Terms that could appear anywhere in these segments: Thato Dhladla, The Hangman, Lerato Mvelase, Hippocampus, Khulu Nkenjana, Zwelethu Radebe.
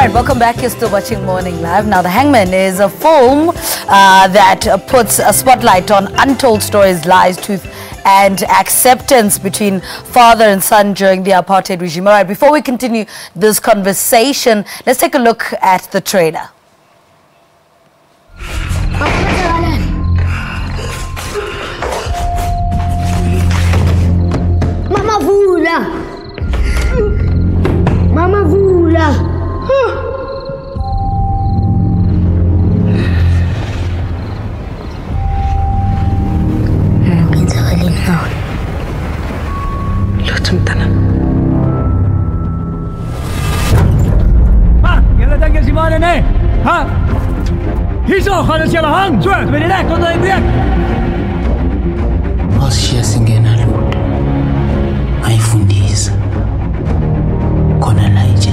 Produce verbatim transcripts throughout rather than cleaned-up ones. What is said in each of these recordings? Alright, welcome back. You're still watching Morning Live. Now, The Hangman is a film uh, that puts a spotlight on untold stories, lies, truth, and acceptance between father and son during the apartheid regime. Alright, before we continue this conversation, let's take a look at the trailer. Mama Vula! Mama Vula! Oshiya singena lutho ayifundisa khona la nje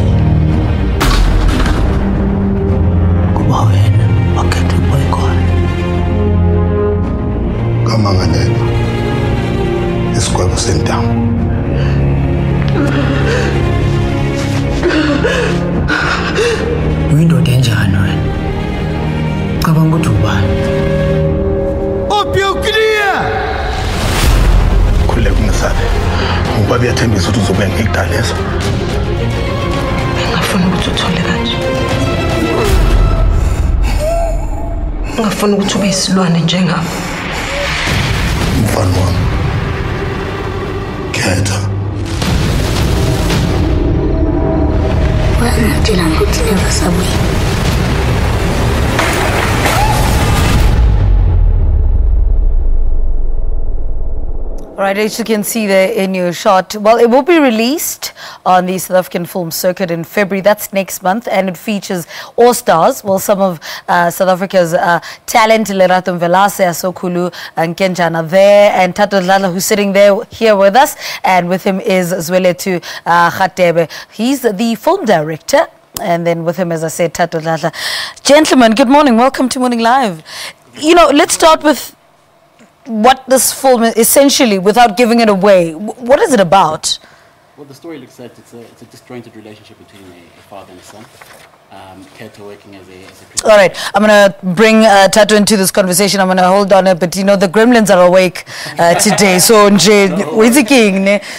kuba wena wakhethe boykhona kama nganene isigwebo sendawo uyindoda enjani wena cabanga tuba opio clear khuleka ngisabe ngoba beyathembisa ukuthi uzobe ngikudalesa ngafuna ukuthi uthole kanje ngafuna ukuthi ube isilwane njengami mfana wami khetha wena uthila ukuthi nevasabuye All right, as you can see there in your shot, well, it will be released on the South African film circuit in February. That's next month, and it features all stars. Well, some of uh, South Africa's uh, talent, Lerato Mvelase, Khulu Nkenjana there, and Thato Dhladla, who's sitting there here with us, and with him is Zwelethu uh, Radebe. He's the film director, and then with him, as I said, Thato Dhladla. Gentlemen, good morning. Welcome to Morning Live. You know, let's start with what this film is essentially, without giving it away. What is it about? Well, the story looks at it's a, it's a disjointed relationship between a, a father and a son. Um, Thato working as a, as a All right, I'm going to bring uh, Thato into this conversation. I'm going to hold on a bit. You know, the gremlins are awake uh, today. So, no.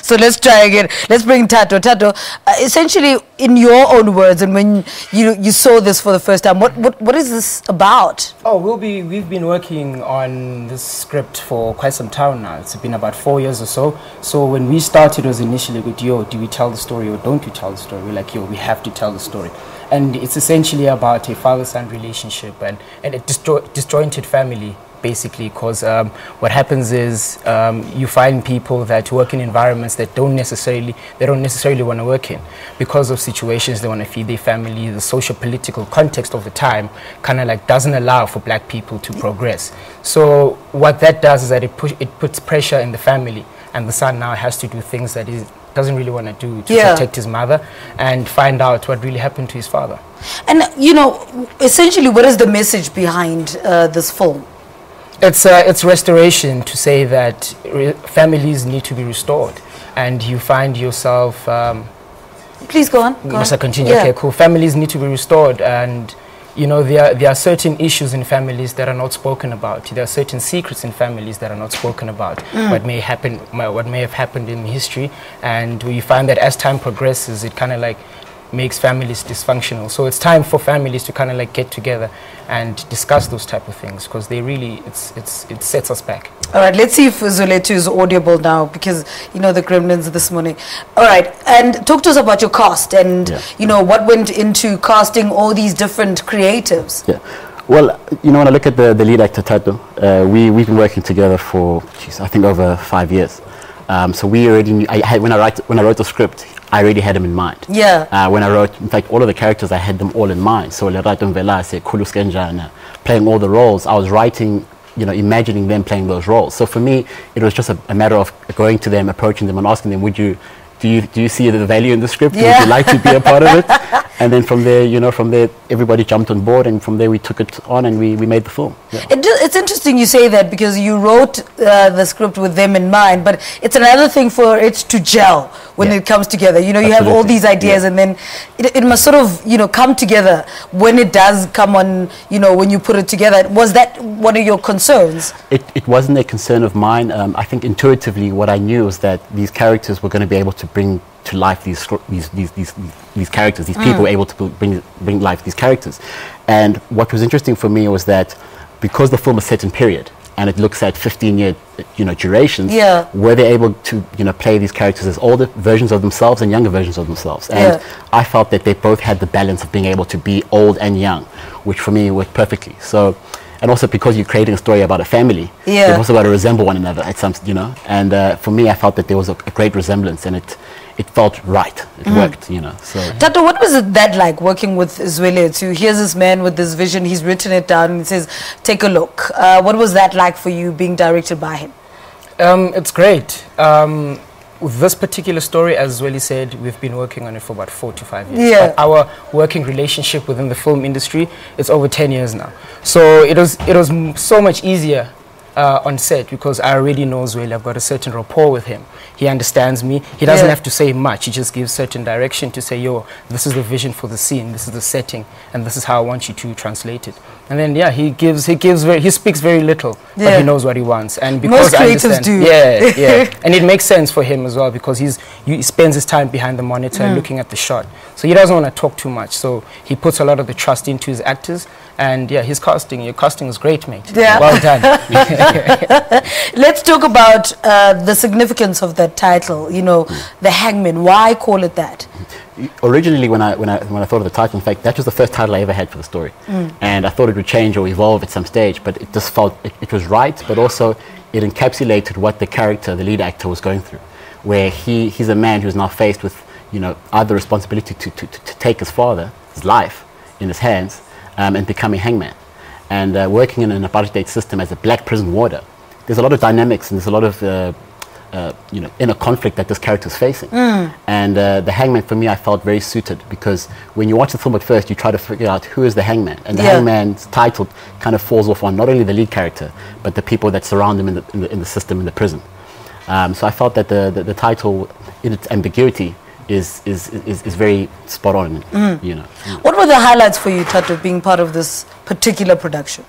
so let's try again. Let's bring Thato. Thato, uh, essentially, in your own words, and when you you saw this for the first time, what what, what is this about? Oh, we'll be we've been working on this script for quite some time now. It's been about four years or so. So when we started, it was initially with, yo, do we tell the story or don't we tell the story? We're like, yo, we have to tell the story. And it's essentially about a father-son relationship and, and a disjointed family, basically, because um, what happens is um, you find people that work in environments that don't necessarily, they don't necessarily want to work in because of situations they want to feed their family. The social political context of the time kind of like doesn't allow for black people to progress. So what that does is that it, push, it puts pressure in the family, and the son now has to do things that is doesn't really want to do to yeah. protect his mother and find out what really happened to his father. And, you know, essentially, what is the message behind uh, this film? It's, uh, it's restoration, to say that re families need to be restored. And you find yourself... Um, Please go on. Go must on. I continue? Yeah. Okay, cool. Families need to be restored, and... You know, there, there are certain issues in families that are not spoken about. There are certain secrets in families that are not spoken about. Mm. What may happen, what may have happened in history, and we find that as time progresses, it kind of like makes families dysfunctional. So it's time for families to kind of like get together and discuss those type of things, because they really, it's, it's, it sets us back. All right, let's see if Zwelethu is audible now, because, you know, the gremlins this morning. All right, and talk to us about your cast and, yeah. you know, what went into casting all these different creatives. Yeah, well, you know, when I look at the, the lead actor, Thato, uh, we, we've been working together for, geez, I think over five years. Um, so we already knew, I had, when, I write, when I wrote the script, I already had him in mind. Yeah. Uh, when I wrote, in fact, all of the characters, I had them all in mind. So Lerato Mvelase, Khulu Nkenjana, playing all the roles, I was writing, you know, imagining them playing those roles. So for me, it was just a, a matter of going to them, approaching them and asking them, would you do you do you see the value in the script? Yeah. Would you like to be a part of it? And then from there, you know, from there, everybody jumped on board, and from there we took it on and we, we made the film. Yeah. It do, it's interesting you say that, because you wrote uh, the script with them in mind, but it's another thing for it to gel when yeah. it comes together. You know, you Absolutely. have all these ideas yeah. and then it, it must sort of, you know, come together when it does come on, you know, when you put it together. Was that one of your concerns? It, it wasn't a concern of mine. Um, I think intuitively what I knew was that these characters were going to be able to bring to life these these these these, these characters. These mm. people were able to bring bring life these characters. And what was interesting for me was that because the film is set in period and it looks at fifteen year you know durations, yeah. were they able to you know play these characters as older versions of themselves and younger versions of themselves. And yeah. I felt that they both had the balance of being able to be old and young, which for me worked perfectly. So. And also because you're creating a story about a family, yeah. they've also got to resemble one another at some, you know. And uh, for me, I felt that there was a, a great resemblance, and it, it felt right. It mm. worked, you know. So. Thato, what was it that like working with Zwelethu? Here's this man with this vision. He's written it down and says, "Take a look." Uh, what was that like for you, being directed by him? Um, it's great. Um, With this particular story, as Zweli said, we've been working on it for about four to five years. Yeah. But our working relationship within the film industry is over ten years now. So it was it was m so much easier uh, on set, because I already know Zweli. I've got a certain rapport with him. He understands me. He doesn't yeah. have to say much. He just gives certain direction to say, "Yo, this is the vision for the scene. This is the setting, and this is how I want you to translate it." And then yeah, he gives he gives very, he speaks very little, yeah. but he knows what he wants, and because most creatives do. Yeah, yeah, and it makes sense for him as well, because he's he spends his time behind the monitor mm. looking at the shot, so he doesn't want to talk too much. So he puts a lot of the trust into his actors, and yeah, his casting, your casting is great, mate. Yeah, well done. Let's talk about uh, the significance of that title. You know, mm. The Hangman. Why call it that? Originally, when I, when, I, when I thought of the title, in fact, that was the first title I ever had for the story. Mm. And I thought it would change or evolve at some stage, but it just felt, it, it was right, but also it encapsulated what the character, the lead actor, was going through. Where he, he's a man who's now faced with, you know, either responsibility to, to, to, to take his father, his life, in his hands, um, and become a hangman. And uh, working in an apartheid system as a black prison warder, there's a lot of dynamics and there's a lot of... Uh, Uh, you know, inner conflict that this character is facing. Mm. And uh, the hangman, for me, I felt very suited, because when you watch the film at first, you try to figure out who is the hangman. And the yeah. hangman's title kind of falls off on not only the lead character, but the people that surround him in the, in the, in the system, in the prison. Um, so I felt that the, the, the title, in its ambiguity, is, is, is, is very spot on. Mm. You know, you know. What were the highlights for you, Thato, being part of this particular production?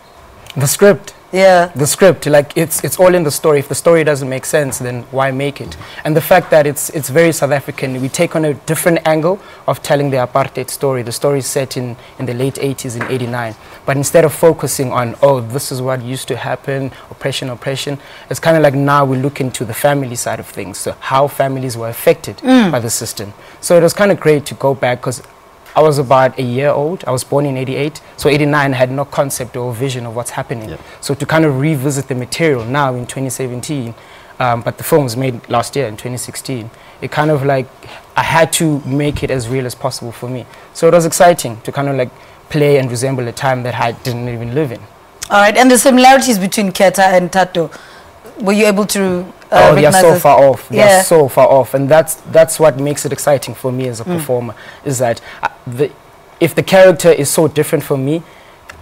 The script. Yeah. The script, like it's it's all in the story. If the story doesn't make sense, then why make it? And the fact that it's it's very South African, we take on a different angle of telling the apartheid story. The story is set in in the late eighties, in eighty-nine. But instead of focusing on, oh, this is what used to happen, oppression, oppression, it's kind of like now we look into the family side of things, so how families were affected mm. by the system. So it was kind of great to go back, because I was about a year old. I was born in eighty-eight, so eighty-nine had no concept or vision of what's happening. Yep. So to kind of revisit the material now in twenty seventeen, um, but the film was made last year in twenty sixteen, it kind of like, I had to make it as real as possible for me. So it was exciting to kind of like play and resemble a time that I didn't even live in. All right, and the similarities between Kheta and Thato, were you able to... Uh, oh, they're so it. far off. They're yeah. so far off, and that's that's what makes it exciting for me as a mm. performer. Is that I, the, if the character is so different for me,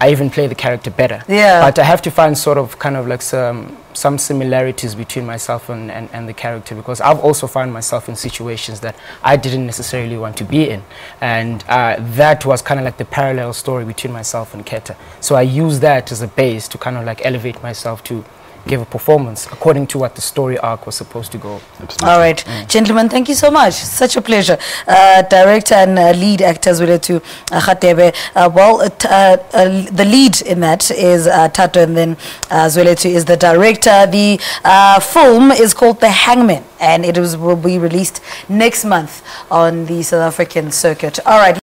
I even play the character better. Yeah. But I have to find sort of kind of like some some similarities between myself and and, and the character, because I've also found myself in situations that I didn't necessarily want to be in, and uh, that was kind of like the parallel story between myself and Kheta. So I use that as a base to kind of like elevate myself to. Give a performance according to what the story arc was supposed to go. Absolutely. All right, mm. gentlemen, thank you so much. Such a pleasure. Uh, director and uh, lead actor Zwelethu Radebe. Uh, well, uh, uh, uh, the lead in that is uh, Thato, and then uh, Zwelethu is the director. The uh, film is called The Hangman, and it is, will be released next month on the South African circuit. All right.